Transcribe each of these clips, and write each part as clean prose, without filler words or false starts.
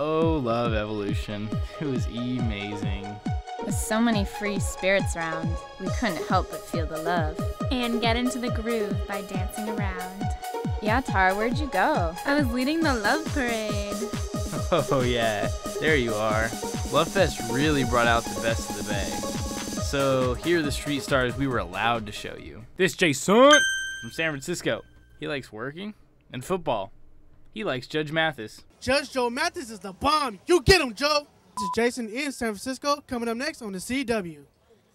Oh, love Evolution. It was amazing. With so many free spirits around, we couldn't help but feel the love. And get into the groove by dancing around. Yeah, Tara, where'd you go? I was leading the love parade. Oh yeah, there you are. LoveFest really brought out the best of the Bay. So here are the Street Stars we were allowed to show you. This Jason from San Francisco. He likes working and football. He likes Judge Mathis. Judge Joe Mathis is the bomb. You get him, Joe. This is Jason in San Francisco, coming up next on The CW.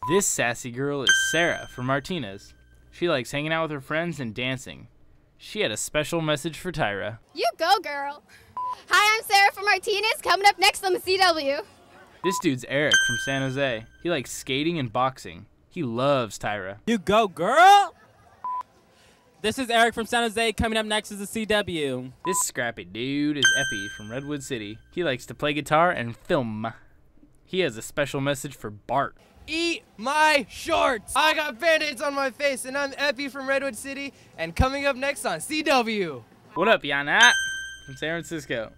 This sassy girl is Sarah from Martinez. She likes hanging out with her friends and dancing. She had a special message for Tyra. You go, girl. Hi, I'm Sarah from Martinez, coming up next on The CW. This dude's Eric from San Jose. He likes skating and boxing. He loves Tyra. You go, girl. This is Eric from San Jose, coming up next is The CW. This scrappy dude is Epi from Redwood City. He likes to play guitar and film. He has a special message for Bart. Eat my shorts! I got band-aids on my face, and I'm Epi from Redwood City, and coming up next on CW. What up, Yana? From San Francisco.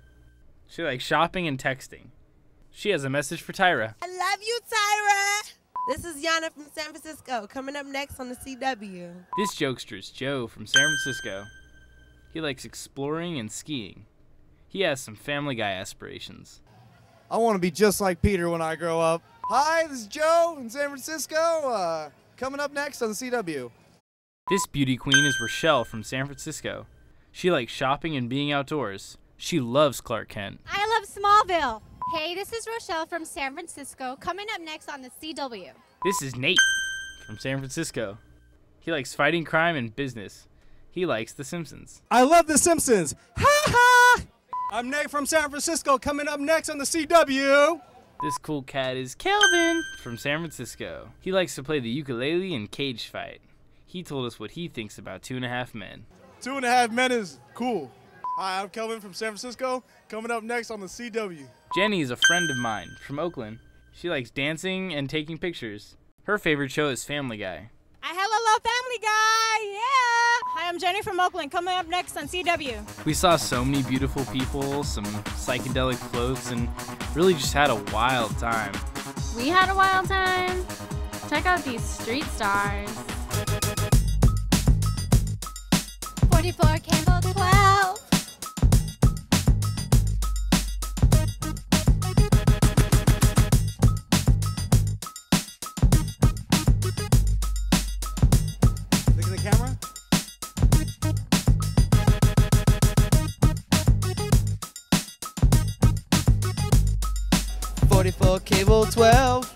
She likes shopping and texting. She has a message for Tyra. I love you, Tyra! This is Yana from San Francisco, coming up next on The CW. This jokester is Joe from San Francisco. He likes exploring and skiing. He has some Family Guy aspirations. I want to be just like Peter when I grow up. Hi, this is Joe in San Francisco, coming up next on The CW. This beauty queen is Rochelle from San Francisco. She likes shopping and being outdoors. She loves Clark Kent. I love Smallville. Hey, this is Rochelle from San Francisco, coming up next on The CW. This is Nate from San Francisco. He likes fighting crime and business. He likes The Simpsons. I love The Simpsons! Ha ha! I'm Nate from San Francisco, coming up next on The CW. This cool cat is Kelvin from San Francisco. He likes to play the ukulele and cage fight. He told us what he thinks about Two and a Half Men. Two and a Half Men is cool. Hi, I'm Kelvin from San Francisco, coming up next on The CW. Jenny is a friend of mine from Oakland. She likes dancing and taking pictures. Her favorite show is Family Guy. I love Family Guy, yeah! Hi, I'm Jenny from Oakland, coming up next on CW. We saw so many beautiful people, some psychedelic floats, and really just had a wild time. We had a wild time. Check out these Street Stars. 44 Campbell 12. Look at the camera. Cable 12.